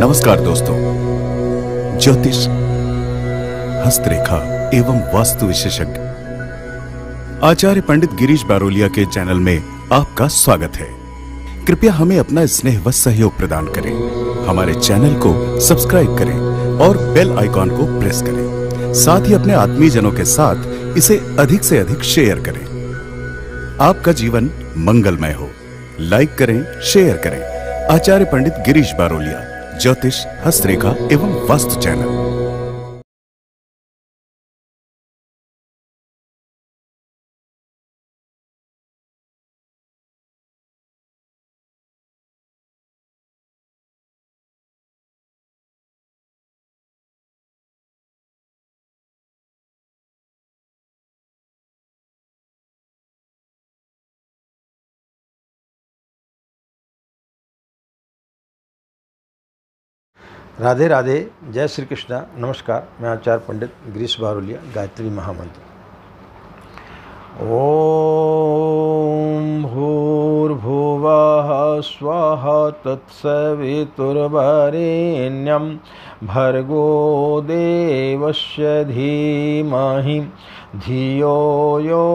नमस्कार दोस्तों, ज्योतिष, हस्तरेखा एवं वास्तु विशेषज्ञ आचार्य पंडित गिरीश बारोलिया के चैनल में आपका स्वागत है। कृपया हमें अपना स्नेह व सहयोग प्रदान करें, हमारे चैनल को सब्सक्राइब करें और बेल आइकॉन को प्रेस करें। साथ ही अपने आत्मीयजनों के साथ इसे अधिक से अधिक शेयर करें। आपका जीवन मंगलमय हो। लाइक करें, शेयर करें। आचार्य पंडित गिरीश बारोलिया, ज्योतिष, हस्तरेखा एवं वास्तु चैनल। राधे राधे, जय श्री कृष्णा। नमस्कार, मैं आचार्य पंडित गिरीश बारोलिया, गायत्री महामंत्र। ओम भूर्भुवः स्वः तत्सवितुर्वरेण्यं भर्गो देवस्य धीमहि धियो यो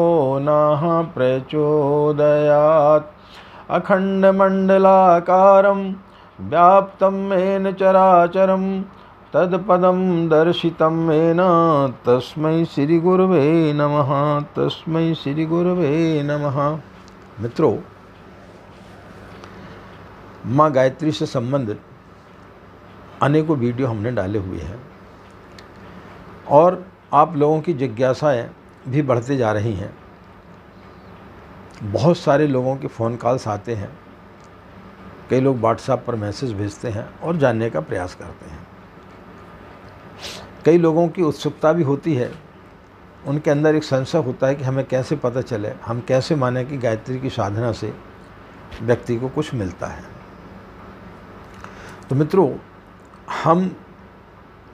नः प्रचोदयात्। अखंडमंडलाकारं व्याप्तं येन चराचरं तत्पदं दर्शितं येन तस्मै श्री गुरुवे नमः। तस्मै श्री गुरुवे नमः। मित्रों, माँ गायत्री से संबंधित अनेकों वीडियो हमने डाले हुए हैं और आप लोगों की जिज्ञासाएं भी बढ़ते जा रही हैं। बहुत सारे लोगों के फ़ोन कॉल्स आते हैं, कई लोग व्हाट्सएप पर मैसेज भेजते हैं और जानने का प्रयास करते हैं। कई लोगों की उत्सुकता भी होती है, उनके अंदर एक संशय होता है कि हमें कैसे पता चले, हम कैसे माने कि गायत्री की साधना से व्यक्ति को कुछ मिलता है। तो मित्रों, हम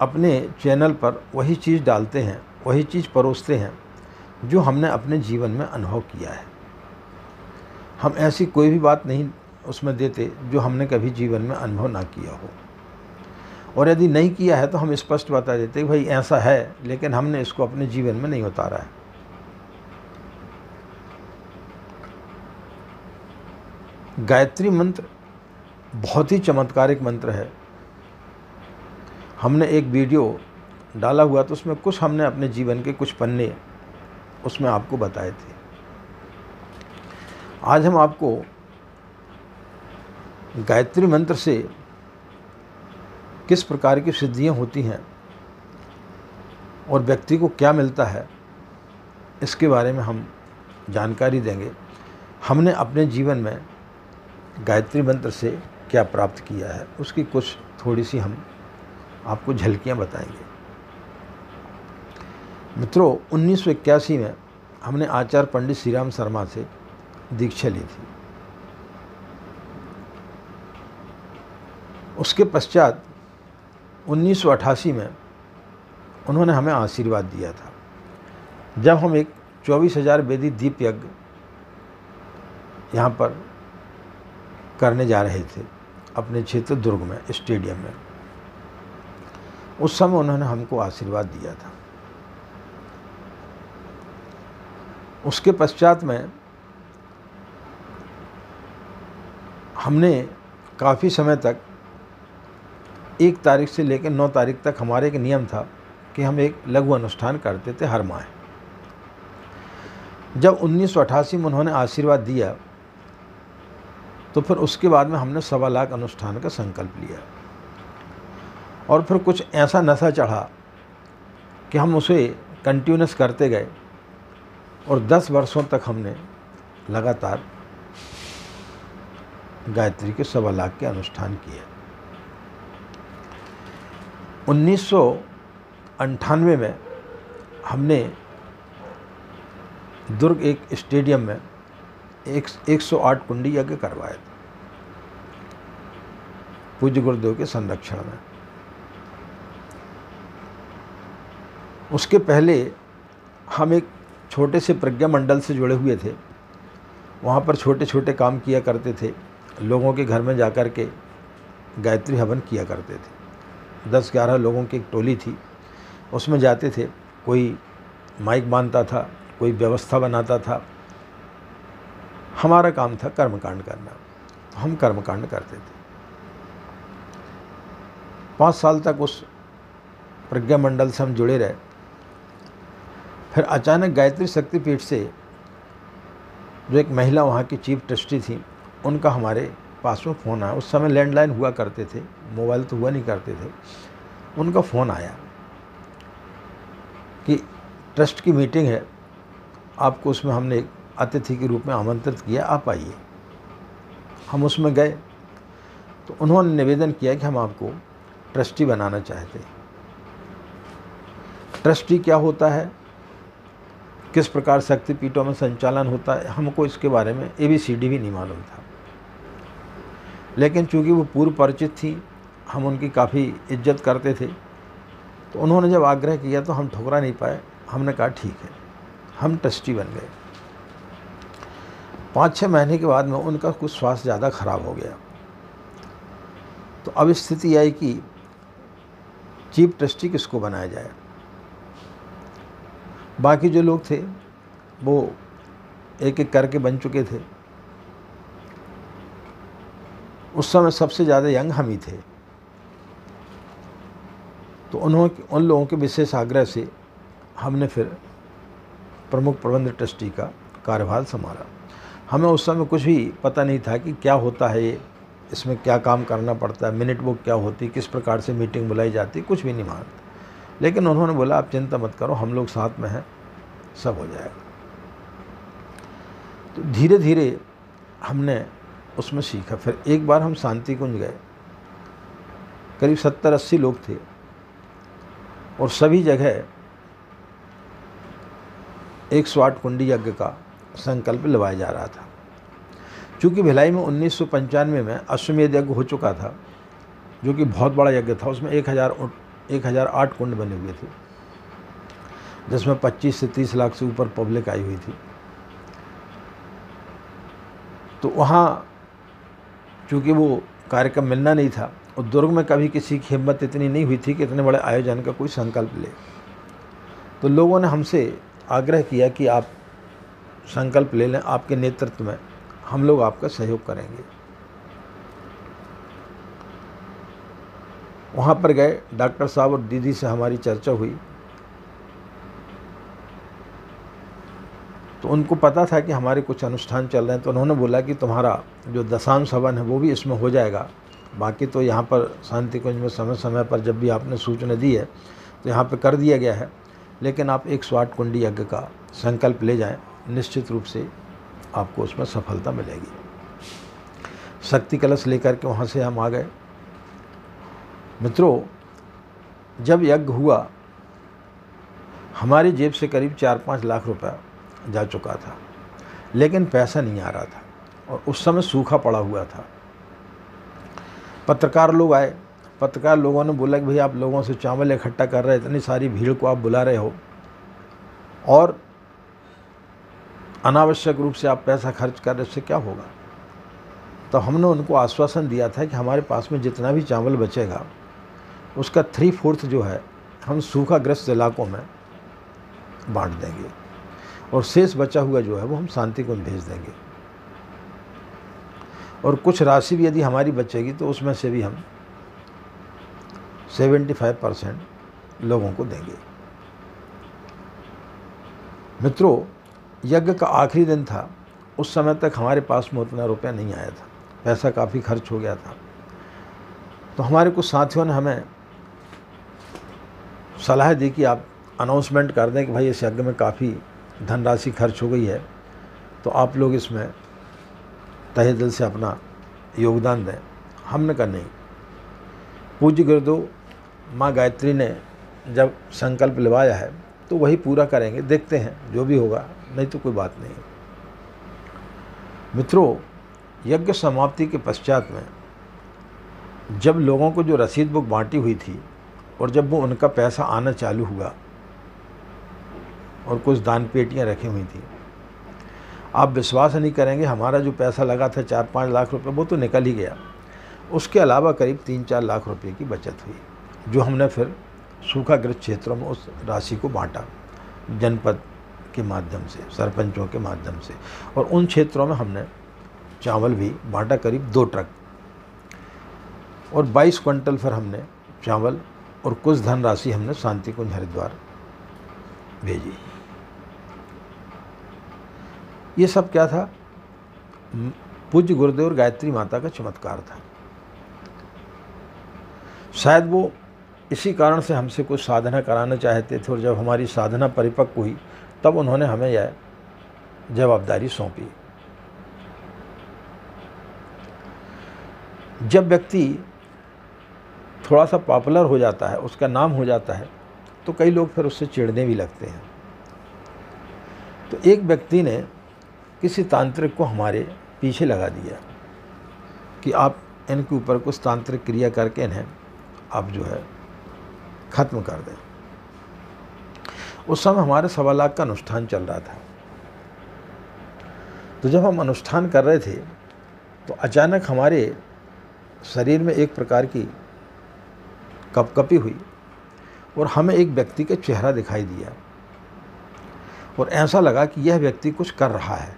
अपने चैनल पर वही चीज़ डालते हैं, वही चीज़ परोसते हैं जो हमने अपने जीवन में अनुभव किया है। हम ऐसी कोई भी बात नहीं उसमें देते जो हमने कभी जीवन में अनुभव ना किया हो, और यदि नहीं किया है तो हम स्पष्ट बता देते भाई ऐसा है, लेकिन हमने इसको अपने जीवन में नहीं उतारा है। गायत्री मंत्र बहुत ही चमत्कारिक मंत्र है। हमने एक वीडियो डाला हुआ तो उसमें कुछ हमने अपने जीवन के कुछ पन्ने उसमें आपको बताए थे। आज हम आपको गायत्री मंत्र से किस प्रकार की सिद्धियां होती हैं और व्यक्ति को क्या मिलता है, इसके बारे में हम जानकारी देंगे। हमने अपने जीवन में गायत्री मंत्र से क्या प्राप्त किया है उसकी कुछ थोड़ी सी हम आपको झलकियां बताएंगे। मित्रों, 1981 में हमने आचार्य पंडित श्रीराम शर्मा से दीक्षा ली थी। उसके पश्चात 1988 में उन्होंने हमें आशीर्वाद दिया था, जब हम एक 24,000 वेदी दीप यज्ञ यहाँ पर करने जा रहे थे अपने क्षेत्र दुर्ग में, स्टेडियम में। उस समय उन्होंने हमको आशीर्वाद दिया था। उसके पश्चात में हमने काफ़ी समय तक 1 तारीख से लेकर 9 तारीख तक हमारे एक नियम था कि हम एक लघु अनुष्ठान करते थे हर माह। जब 1988 में उन्होंने आशीर्वाद दिया तो फिर उसके बाद में हमने 1.25 लाख अनुष्ठान का संकल्प लिया, और फिर कुछ ऐसा नशा चढ़ा कि हम उसे कंटिन्यूस करते गए और 10 वर्षों तक हमने लगातार गायत्री के 1.25 लाख के अनुष्ठान किए। 1998 में हमने दुर्ग एक स्टेडियम में 108 कुंडी यज्ञ करवाए थे पूज्य गुरुदेव के संरक्षण में। उसके पहले हम एक छोटे से प्रज्ञा मंडल से जुड़े हुए थे, वहाँ पर छोटे छोटे काम किया करते थे। लोगों के घर में जाकर के गायत्री हवन किया करते थे। 10-11 लोगों की एक टोली थी, उसमें जाते थे, कोई माइक बांधता था, कोई व्यवस्था बनाता था। हमारा काम था कर्मकांड करना, तो हम कर्मकांड करते थे। 5 साल तक उस प्रज्ञा मंडल से हम जुड़े रहे। फिर अचानक गायत्री शक्तिपीठ से जो एक महिला वहाँ की चीफ ट्रस्टी थी, उनका हमारे पास में फ़ोन आया। उस समय लैंडलाइन हुआ करते थे, मोबाइल तो हुआ नहीं करते थे। उनका फ़ोन आया कि ट्रस्ट की मीटिंग है, आपको उसमें हमने अतिथि के रूप में आमंत्रित किया, आप आइए। हम उसमें गए तो उन्होंने निवेदन किया कि हम आपको ट्रस्टी बनाना चाहते हैं। ट्रस्टी क्या होता है, किस प्रकार शक्तिपीठों में संचालन होता है, हमको इसके बारे में ABCD भी नहीं मालूम था। लेकिन चूँकि वो पूर्व परिचित थी, हम उनकी काफ़ी इज्जत करते थे, तो उन्होंने जब आग्रह किया तो हम ठुकरा नहीं पाए। हमने कहा ठीक है, हम ट्रस्टी बन गए। 5-6 महीने के बाद में उनका कुछ स्वास्थ्य ज़्यादा ख़राब हो गया। तो अब स्थिति आई कि चीफ ट्रस्टी किसको बनाया जाए। बाकी जो लोग थे वो एक एक करके बन चुके थे। उस समय सबसे ज़्यादा यंग हम ही थे। तो उन लोगों के विशेष आग्रह से हमने फिर प्रमुख प्रबंध ट्रस्टी का कार्यभार संभाला। हमें उस समय कुछ भी पता नहीं था कि क्या होता है ये, इसमें क्या काम करना पड़ता है, मिनट बुक क्या होती, किस प्रकार से मीटिंग बुलाई जाती, कुछ भी नहीं मानता। लेकिन उन्होंने बोला आप चिंता मत करो, हम लोग साथ में हैं, सब हो जाएगा। तो धीरे धीरे हमने उसमें सीखा। फिर एक बार हम शांति कुंज गए, करीब 70-80 लोग थे, और सभी जगह 108 कुंडी यज्ञ का संकल्प लगाया जा रहा था। चूँकि भिलाई में 1995 में अश्वमेध यज्ञ हो चुका था, जो कि बहुत बड़ा यज्ञ था। उसमें 1008 कुंड बने हुए थे, जिसमें 25 से 30 लाख से ऊपर पब्लिक आई हुई थी। तो वहाँ चूँकि वो कार्यक्रम मिलना नहीं था, और दुर्ग में कभी किसी की हिम्मत इतनी नहीं हुई थी कि इतने बड़े आयोजन का कोई संकल्प ले। तो लोगों ने हमसे आग्रह किया कि आप संकल्प ले लें, आपके नेतृत्व में हम लोग आपका सहयोग करेंगे। वहाँ पर गए, डॉक्टर साहब और दीदी से हमारी चर्चा हुई। तो उनको पता था कि हमारे कुछ अनुष्ठान चल रहे हैं, तो उन्होंने बोला कि तुम्हारा जो दशांश हवन है वो भी इसमें हो जाएगा। बाकी तो यहाँ पर शांति कुंज में समय समय पर जब भी आपने सूचना दी है तो यहाँ पर कर दिया गया है, लेकिन आप 108 कुंडी यज्ञ का संकल्प ले जाएं, निश्चित रूप से आपको उसमें सफलता मिलेगी। शक्ति कलश लेकर के वहाँ से हम आ गए। मित्रों, जब यज्ञ हुआ हमारी जेब से करीब 4-5 लाख रुपया जा चुका था, लेकिन पैसा नहीं आ रहा था, और उस समय सूखा पड़ा हुआ था। पत्रकार लोग आए। पत्रकार लोगों ने बोला कि भाई आप लोगों से चावल इकट्ठा कर रहे हैं, इतनी सारी भीड़ को आप बुला रहे हो और अनावश्यक रूप से आप पैसा खर्च कर रहे, इससे क्या होगा। तो हमने उनको आश्वासन दिया था कि हमारे पास में जितना भी चावल बचेगा उसका 3/4 जो है हम सूखाग्रस्त इलाकों में बांट देंगे, और शेष बचा हुआ जो है वो हम शांति कुंज भेज देंगे, और कुछ राशि भी यदि हमारी बचेगी तो उसमें से भी हम 75% लोगों को देंगे। मित्रों, यज्ञ का आखिरी दिन था। उस समय तक हमारे पास में उतना रुपया नहीं आया था, पैसा काफ़ी खर्च हो गया था। तो हमारे कुछ साथियों ने हमें सलाह दी कि आप अनाउंसमेंट कर दें कि भाई इस यज्ञ में काफ़ी धनराशि खर्च हो गई है, तो आप लोग इसमें तहे दिल से अपना योगदान दें। हमने कहा नहीं। पूज्य गुरुदेव माँ गायत्री ने जब संकल्प लिवाया है तो वही पूरा करेंगे, देखते हैं जो भी होगा, नहीं तो कोई बात नहीं। मित्रों, यज्ञ समाप्ति के पश्चात में जब लोगों को जो रसीद बुक बांटी हुई थी, और जब वो उनका पैसा आना चालू हुआ, और कुछ दान पेटियाँ रखी हुई थी, आप विश्वास नहीं करेंगे हमारा जो पैसा लगा था 4-5 लाख रुपए वो तो निकल ही गया, उसके अलावा करीब 3-4 लाख रुपए की बचत हुई, जो हमने फिर सूखाग्रस्त क्षेत्रों में उस राशि को बांटा जनपद के माध्यम से, सरपंचों के माध्यम से, और उन क्षेत्रों में हमने चावल भी बांटा करीब 2 ट्रक और 22 क्विंटल फिर हमने चावल और कुछ धनराशि हमने शांति कुंज हरिद्वार भेजी। ये सब क्या था? पूज्य गुरुदेव और गायत्री माता का चमत्कार था। शायद वो इसी कारण से हमसे कुछ साधना कराना चाहते थे, और जब हमारी साधना परिपक्व हुई तब उन्होंने हमें यह जवाबदारी सौंपी। जब व्यक्ति थोड़ा सा पॉपुलर हो जाता है, उसका नाम हो जाता है, तो कई लोग फिर उससे चिढ़ने भी लगते हैं। तो एक व्यक्ति ने किसी तांत्रिक को हमारे पीछे लगा दिया कि आप इनके ऊपर कुछ तांत्रिक क्रिया करके इन्हें आप जो है ख़त्म कर दें। उस समय हमारे 1.25 लाख का अनुष्ठान चल रहा था। तो जब हम अनुष्ठान कर रहे थे तो अचानक हमारे शरीर में एक प्रकार की कपकपी हुई और हमें एक व्यक्ति का चेहरा दिखाई दिया, और ऐसा लगा कि यह व्यक्ति कुछ कर रहा है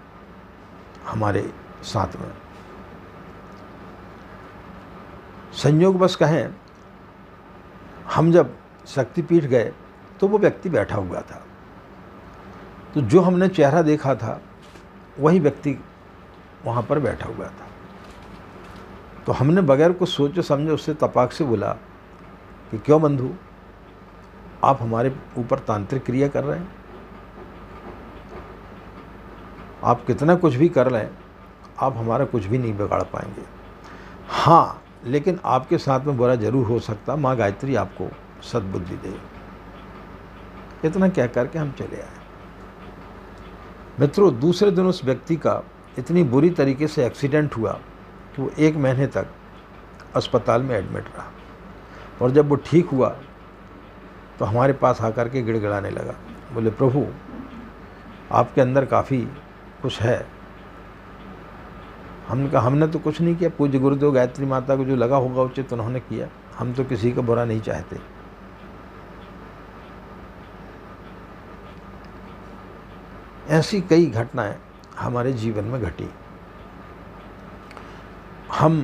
हमारे साथ में। संयोगवश कहें, हम जब शक्तिपीठ गए तो वो व्यक्ति बैठा हुआ था। तो जो हमने चेहरा देखा था वही व्यक्ति वहाँ पर बैठा हुआ था। तो हमने बगैर कुछ सोचे समझे उससे तपाक से बोला कि क्यों बंधु, आप हमारे ऊपर तांत्रिक क्रिया कर रहे हैं? आप कितना कुछ भी कर लें, आप हमारा कुछ भी नहीं बिगाड़ पाएंगे। हाँ, लेकिन आपके साथ में बुरा जरूर हो सकता, माँ गायत्री आपको सद्बुद्धि दे। इतना क्या करके हम चले आए। मित्रों, दूसरे दिन उस व्यक्ति का इतनी बुरी तरीके से एक्सीडेंट हुआ कि वो 1 महीने तक अस्पताल में एडमिट रहा, और जब वो ठीक हुआ तो हमारे पास आकर के गिड़गिड़ाने लगा। बोले, प्रभु आपके अंदर काफ़ी कुछ है। हमने कहा, हमने तो कुछ नहीं किया, पूज्य गुरुदेव गायत्री माता को जो लगा होगा उचित उन्होंने किया, हम तो किसी का बुरा नहीं चाहते। ऐसी कई घटनाएं हमारे जीवन में घटी। हम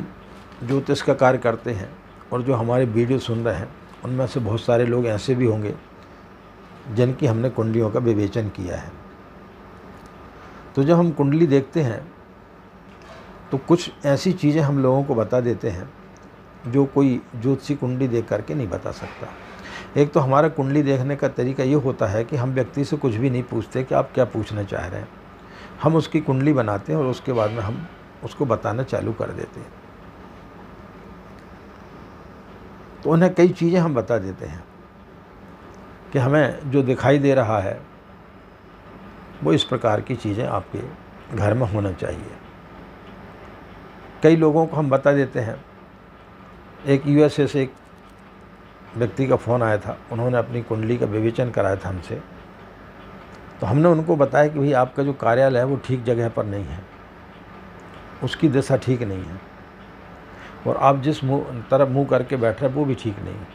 ज्योतिष का कार्य करते हैं, और जो हमारे वीडियो सुन रहे हैं उनमें से बहुत सारे लोग ऐसे भी होंगे जिनकी हमने कुंडलियों का विवेचन किया है। तो जब हम कुंडली देखते हैं तो कुछ ऐसी चीज़ें हम लोगों को बता देते हैं जो कोई ज्योतिषी कुंडली देख करके नहीं बता सकता। एक तो हमारा कुंडली देखने का तरीका ये होता है कि हम व्यक्ति से कुछ भी नहीं पूछते कि आप क्या पूछना चाह रहे हैं। हम उसकी कुंडली बनाते हैं और उसके बाद में हम उसको बताना चालू कर देते हैं। तो उन्हें कई चीज़ें हम बता देते हैं कि हमें जो दिखाई दे रहा है वो इस प्रकार की चीज़ें आपके घर में होना चाहिए। कई लोगों को हम बता देते हैं। एक यूएसए से एक व्यक्ति का फ़ोन आया था, उन्होंने अपनी कुंडली का विवेचन कराया था हमसे। तो हमने उनको बताया कि भाई आपका जो कार्यालय है वो ठीक जगह पर नहीं है, उसकी दिशा ठीक नहीं है, और आप जिस तरफ मुँह करके बैठ रहे हैं वो भी ठीक नहीं है।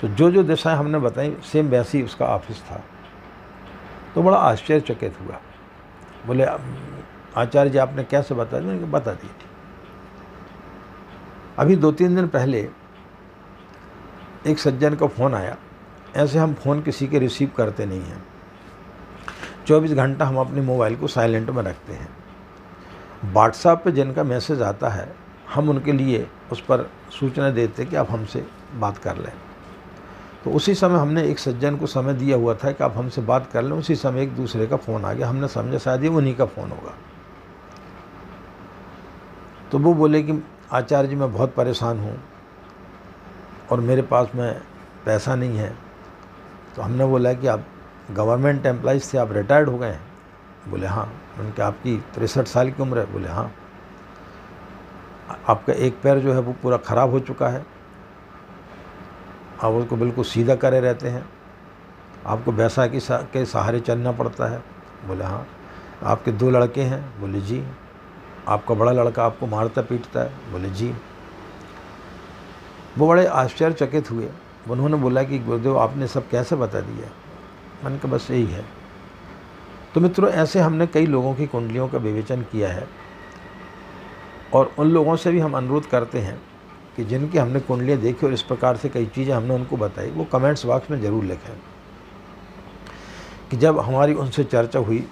तो जो जो दिशाएँ हमने बताई सेम वैसी उसका ऑफिस था। तो बड़ा आश्चर्यचकित हुआ। बोले, आचार्य जी आपने कैसे बताया? मैंने कहा, बता दी। अभी 2-3 दिन पहले एक सज्जन का फ़ोन आया। ऐसे हम फ़ोन किसी के रिसीव करते नहीं हैं, 24 घंटा हम अपने मोबाइल को साइलेंट में रखते हैं। व्हाट्सएप पे जिनका मैसेज आता है हम उनके लिए उस पर सूचना देते कि आप हमसे बात कर लें। तो उसी समय हमने एक सज्जन को समय दिया हुआ था कि आप हमसे बात कर लें। उसी समय एक दूसरे का फ़ोन आ गया। हमने समझा शायद ये उन्हीं का फ़ोन होगा। तो वो बोले कि आचार्य जी मैं बहुत परेशान हूँ और मेरे पास में पैसा नहीं है। तो हमने बोला कि आप गवर्नमेंट एम्प्लॉइज से आप रिटायर्ड हो गए हैं? बोले हाँ। उनके आपकी 63 साल की उम्र है? बोले हाँ। आपका एक पैर जो है वो पूरा ख़राब हो चुका है, आप उसको बिल्कुल सीधा करे रहते हैं, आपको बैसाखी के सहारे चलना पड़ता है? बोले हाँ। आपके 2 लड़के हैं? बोले जी। आपका बड़ा लड़का आपको मारता पीटता है? बोले जी। वो बड़े आश्चर्यचकित हुए। उन्होंने बोला कि गुरुदेव आपने सब कैसे बता दिया। मैंने कहा बस यही है। तो मित्रों ऐसे हमने कई लोगों की कुंडलियों का विवेचन किया है और उन लोगों से भी हम अनुरोध करते हैं कि जिनकी हमने कुंडलियाँ देखी और इस प्रकार से कई चीज़ें हमने उनको बताई वो कमेंट्स बॉक्स में ज़रूर लिखें कि जब हमारी उनसे चर्चा हुई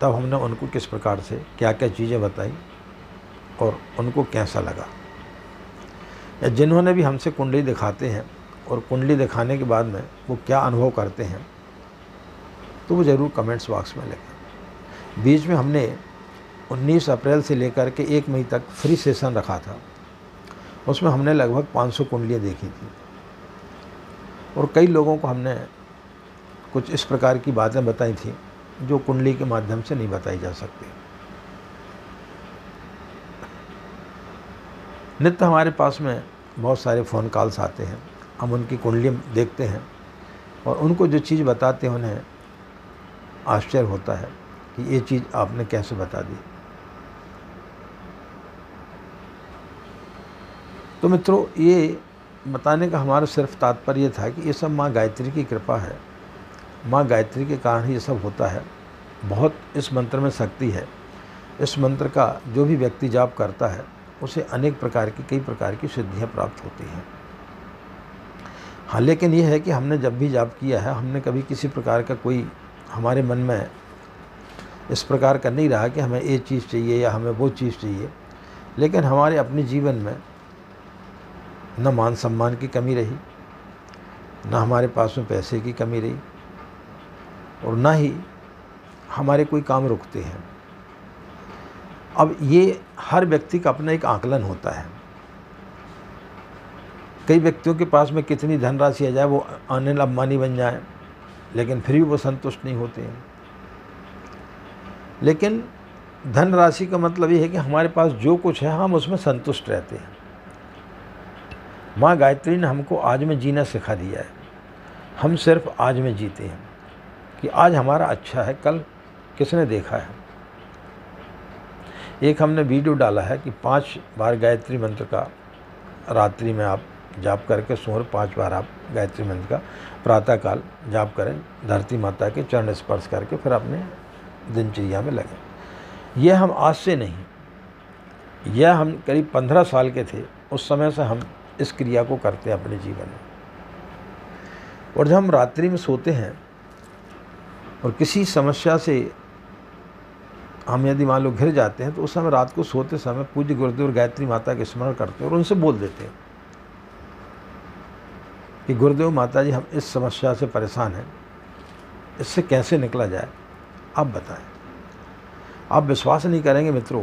तब हमने उनको किस प्रकार से क्या क्या चीज़ें बताई और उनको कैसा लगा। या जिन्होंने भी हमसे कुंडली दिखाते हैं और कुंडली दिखाने के बाद में वो क्या अनुभव करते हैं तो वो ज़रूर कमेंट्स बॉक्स में लिखें। बीच में हमने 19 अप्रैल से लेकर के 1 मई तक फ्री सेशन रखा था। उसमें हमने लगभग 500 कुंडलियाँ देखी थी और कई लोगों को हमने कुछ इस प्रकार की बातें बताई थी जो कुंडली के माध्यम से नहीं बताई जा सकती। नित्य हमारे पास में बहुत सारे फ़ोन कॉल्स आते हैं, हम उनकी कुंडली देखते हैं और उनको जो चीज़ बताते हैं उन्हें आश्चर्य होता है कि ये चीज़ आपने कैसे बता दी। तो मित्रों ये बताने का हमारा सिर्फ तात्पर्य था कि ये सब माँ गायत्री की कृपा है, माँ गायत्री के कारण ही ये सब होता है। बहुत इस मंत्र में शक्ति है। इस मंत्र का जो भी व्यक्ति जाप करता है उसे अनेक प्रकार की कई प्रकार की सिद्धियाँ प्राप्त होती हैं। हाँ लेकिन यह है कि हमने जब भी जाप किया है हमने कभी किसी प्रकार का कोई हमारे मन में इस प्रकार का नहीं रहा कि हमें ये चीज़ चाहिए या हमें वो चीज़ चाहिए, लेकिन हमारे अपने जीवन में न मान सम्मान की कमी रही, न हमारे पास में पैसे की कमी रही और ना ही हमारे कोई काम रुकते हैं। अब ये हर व्यक्ति का अपना एक आकलन होता है। कई व्यक्तियों के पास में कितनी धनराशि आ जाए वो अनिल अंबानी बन जाए लेकिन फिर भी वो संतुष्ट नहीं होते हैं। लेकिन धनराशि का मतलब ये है कि हमारे पास जो कुछ है हम उसमें संतुष्ट रहते हैं। माँ गायत्री ने हमको आज में जीना सिखा दिया है। हम सिर्फ आज में जीते हैं कि आज हमारा अच्छा है, कल किसने देखा है। एक हमने वीडियो डाला है कि 5 बार गायत्री मंत्र का रात्रि में आप जाप करके सोए, 5 बार आप गायत्री मंत्र का प्रातःकाल जाप करें, धरती माता के चरण स्पर्श करके फिर अपने दिनचर्या में लगें। यह हम आज से नहीं, यह हम करीब 15 साल के थे उस समय से हम इस क्रिया को करते हैं अपने जीवन में। और जब हम रात्रि में सोते हैं और किसी समस्या से हम यदि मान लो घिर जाते हैं तो उस समय रात को सोते समय पूज्य गुरुदेव और गायत्री माता का स्मरण करते हैं और उनसे बोल देते हैं कि गुरुदेव माता जी हम इस समस्या से परेशान हैं, इससे कैसे निकला जाए आप बताएं। आप विश्वास नहीं करेंगे मित्रों,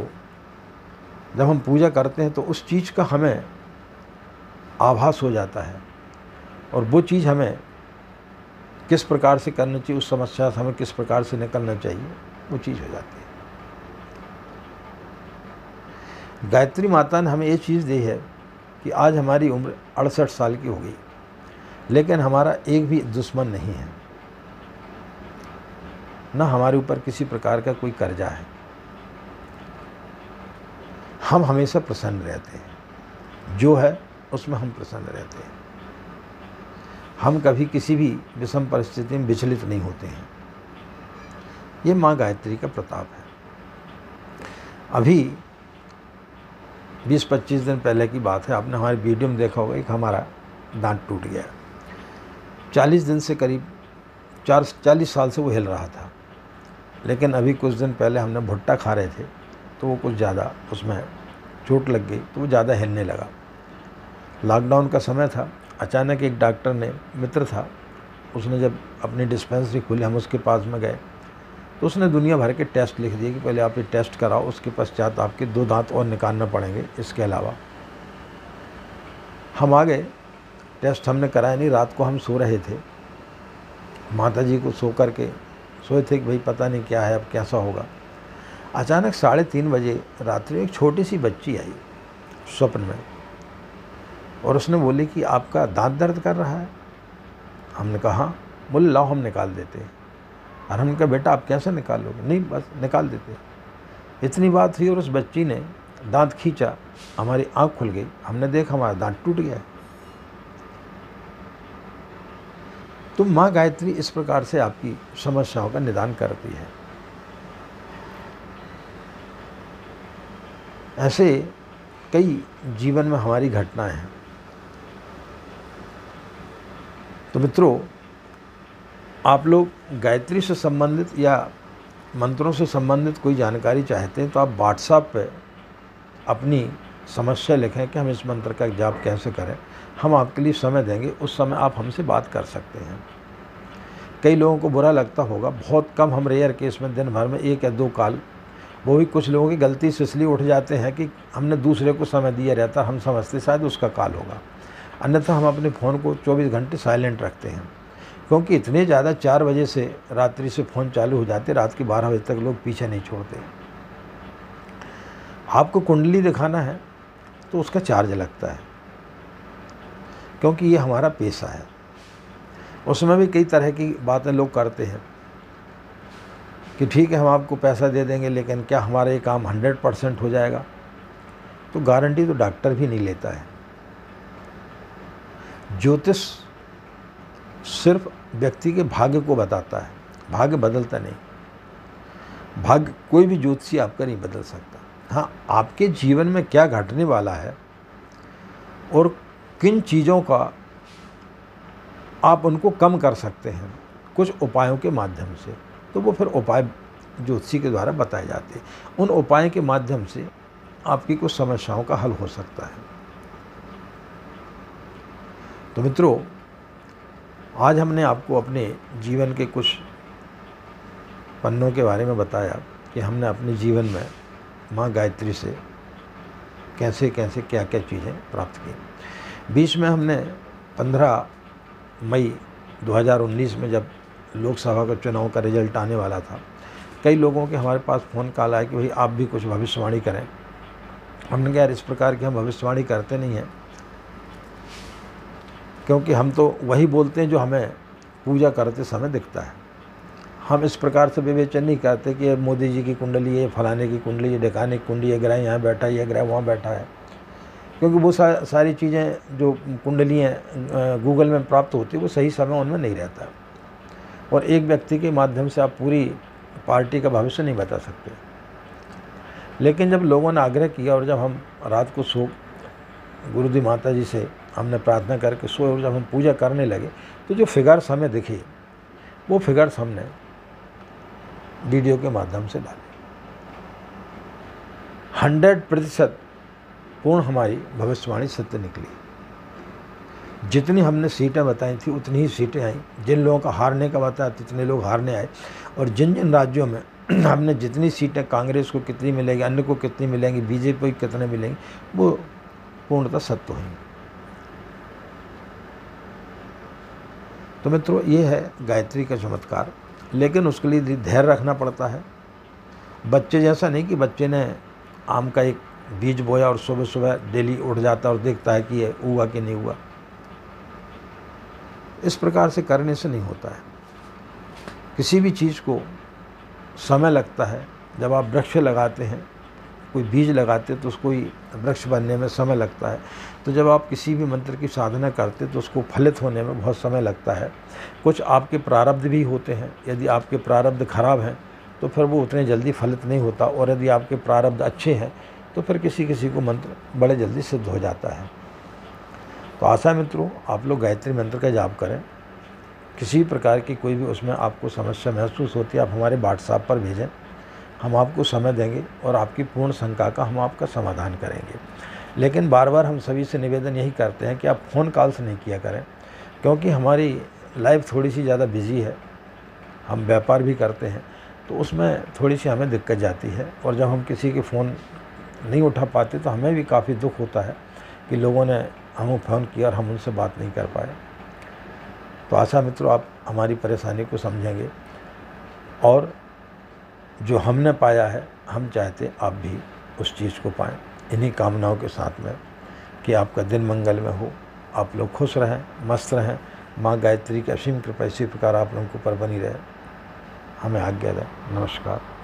जब हम पूजा करते हैं तो उस चीज़ का हमें आभास हो जाता है और वो चीज़ हमें किस प्रकार से करनी चाहिए, उस समस्या से हमें किस प्रकार से निकलना चाहिए वो चीज़ हो जाती है। गायत्री माता ने हमें ये चीज़ दी है कि आज हमारी उम्र 68 साल की हो गई लेकिन हमारा एक भी दुश्मन नहीं है, ना हमारे ऊपर किसी प्रकार का कोई कर्जा है। हम हमेशा प्रसन्न रहते हैं, जो है उसमें हम प्रसन्न रहते हैं। हम कभी किसी भी विषम परिस्थिति में विचलित नहीं होते हैं। ये माँ गायत्री का प्रताप है। अभी 20-25 दिन पहले की बात है, आपने हमारे वीडियो में देखा होगा कि हमारा दांत टूट गया। 40 दिन से करीब 40 साल से वो हिल रहा था लेकिन अभी कुछ दिन पहले हमने भुट्टा खा रहे थे तो वो कुछ ज़्यादा उसमें चोट लग गई तो वो ज़्यादा हिलने लगा। लॉकडाउन का समय था, अचानक एक डॉक्टर ने मित्र था उसने जब अपनी डिस्पेंसरी खोली हम उसके पास में गए तो उसने दुनिया भर के टेस्ट लिख दिए कि पहले आप ये टेस्ट कराओ, उसके पश्चात आपके 2 दांत और निकालना पड़ेंगे इसके अलावा। हम आ गए, टेस्ट हमने कराया नहीं। रात को हम सो रहे थे, माता जी को सो कर के सोए थे कि भाई पता नहीं क्या है अब कैसा होगा। अचानक 3:30 बजे रात्रि एक छोटी सी बच्ची आई स्वप्न में और उसने बोली कि आपका दांत दर्द कर रहा है। हमने कहा हाँ। बोले लाओ हम निकाल देते हैं। और हमने कहा बेटा आप कैसे निकालोगे, नहीं बस निकाल देते। इतनी बात हुई और उस बच्ची ने दांत खींचा, हमारी आँख खुल गई, हमने देखा हमारा दांत टूट गया। तो माँ गायत्री इस प्रकार से आपकी समस्याओं का निदान करती है। ऐसे कई जीवन में हमारी घटनाएं हैं। तो मित्रों, आप लोग गायत्री से संबंधित या मंत्रों से संबंधित कोई जानकारी चाहते हैं तो आप व्हाट्सएप पे अपनी समस्या लिखें कि हम इस मंत्र का जाप कैसे करें, हम आपके लिए समय देंगे। उस समय आप हमसे बात कर सकते हैं। कई लोगों को बुरा लगता होगा, बहुत कम, हम रेयर केस में दिन भर में एक या दो कॉल, वो भी कुछ लोगों की गलती से इसलिए उठ जाते हैं कि हमने दूसरे को समय दिया रहता, हम समझते शायद उसका कॉल होगा, अन्यथा हम अपने फ़ोन को 24 घंटे साइलेंट रखते हैं, क्योंकि इतने ज़्यादा 4 बजे से रात्रि से फ़ोन चालू हो जाते, रात के 12 बजे तक लोग पीछे नहीं छोड़ते। आपको कुंडली दिखाना है तो उसका चार्ज लगता है, क्योंकि ये हमारा पेशा है। उसमें भी कई तरह की बातें लोग करते हैं कि ठीक है हम आपको पैसा दे देंगे, लेकिन क्या हमारा ये काम 100% हो जाएगा? तो गारंटी तो डॉक्टर भी नहीं लेता है। ज्योतिष सिर्फ व्यक्ति के भाग्य को बताता है, भाग्य बदलता नहीं। भाग्य कोई भी ज्योतिषी आपका नहीं बदल सकता। हाँ, आपके जीवन में क्या घटने वाला है और किन चीज़ों का आप उनको कम कर सकते हैं कुछ उपायों के माध्यम से, तो वो फिर उपाय ज्योतिषी के द्वारा बताए जाते हैं। उन उपायों के माध्यम से आपकी कुछ समस्याओं का हल हो सकता है। तो मित्रों, आज हमने आपको अपने जीवन के कुछ पन्नों के बारे में बताया कि हमने अपने जीवन में माँ गायत्री से कैसे कैसे क्या क्या चीज़ें प्राप्त की। बीच में हमने 15 मई 2019 में जब लोकसभा का चुनाव का रिजल्ट आने वाला था, कई लोगों के हमारे पास फ़ोन कॉल आया कि भाई आप भी कुछ भविष्यवाणी करें। हमने कहा यार इस प्रकार की हम भविष्यवाणी करते नहीं हैं, क्योंकि हम तो वही बोलते हैं जो हमें पूजा करते समय दिखता है। हम इस प्रकार से विवेचन नहीं करते कि मोदी जी की कुंडली है, फलाने की कुंडली है, ढिकाने की कुंडली, ये ग्रह यहाँ बैठा है, ये ग्रह वहाँ बैठा है, क्योंकि वो सारी चीज़ें जो कुंडलियाँ गूगल में प्राप्त होती है वो सही समय उनमें नहीं रहता, और एक व्यक्ति के माध्यम से आप पूरी पार्टी का भविष्य नहीं बता सकते। लेकिन जब लोगों ने आग्रह किया और जब हम रात को गुरुदेव माता जी से हमने प्रार्थना करके सोए और जब हम पूजा करने लगे तो जो फिगर्स हमें दिखे वो फिगर्स हमने वीडियो के माध्यम से डाले। 100% पूर्ण हमारी भविष्यवाणी सत्य निकली। जितनी हमने सीटें बताई थी उतनी ही सीटें आई। जिन लोगों का हारने का बताया उतने लोग हारने आए, और जिन जिन राज्यों में हमने जितनी सीटें, कांग्रेस को कितनी मिलेगी, अन्य को कितनी मिलेंगी, बीजेपी को कितने मिलेंगी, वो पूर्णतः सत्य हुई। तो मित्रों, ये है गायत्री का चमत्कार, लेकिन उसके लिए धैर्य रखना पड़ता है। बच्चे जैसा नहीं कि बच्चे ने आम का एक बीज बोया और सुबह सुबह डेली उठ जाता और देखता है कि ये हुआ कि नहीं हुआ। इस प्रकार से करने से नहीं होता है। किसी भी चीज़ को समय लगता है। जब आप वृक्ष लगाते हैं, कोई बीज लगाते तो उसको वृक्ष बनने में समय लगता है। तो जब आप किसी भी मंत्र की साधना करते तो उसको फलित होने में बहुत समय लगता है। कुछ आपके प्रारब्ध भी होते हैं। यदि आपके प्रारब्ध खराब हैं तो फिर वो उतने जल्दी फलित नहीं होता, और यदि आपके प्रारब्ध अच्छे हैं तो फिर किसी किसी को मंत्र बड़े जल्दी सिद्ध हो जाता है। तो आशा मित्रों, आप लोग गायत्री मंत्र का जाप करें। किसी प्रकार की कोई भी उसमें आपको समस्या महसूस होती है, आप हमारे व्हाट्सएप पर भेजें। हम आपको समय देंगे और आपकी पूर्ण शंका का हम आपका समाधान करेंगे। लेकिन बार बार हम सभी से निवेदन यही करते हैं कि आप फ़ोन कॉल्स नहीं किया करें, क्योंकि हमारी लाइफ थोड़ी सी ज़्यादा बिजी है। हम व्यापार भी करते हैं तो उसमें थोड़ी सी हमें दिक्कत जाती है, और जब हम किसी के फ़ोन नहीं उठा पाते तो हमें भी काफ़ी दुख होता है कि लोगों ने हमें फ़ोन किया और हम उनसे बात नहीं कर पाए। तो आशा मित्रों, आप हमारी परेशानी को समझेंगे, और जो हमने पाया है हम चाहते आप भी उस चीज़ को पाएँ। इन्हीं कामनाओं के साथ में कि आपका दिन मंगल में हो, आप लोग खुश रहें, मस्त रहें, माँ गायत्री की असीम कृपा इसी प्रकार आप लोगों के ऊपर बनी रहे। हमें आज्ञा दें। नमस्कार।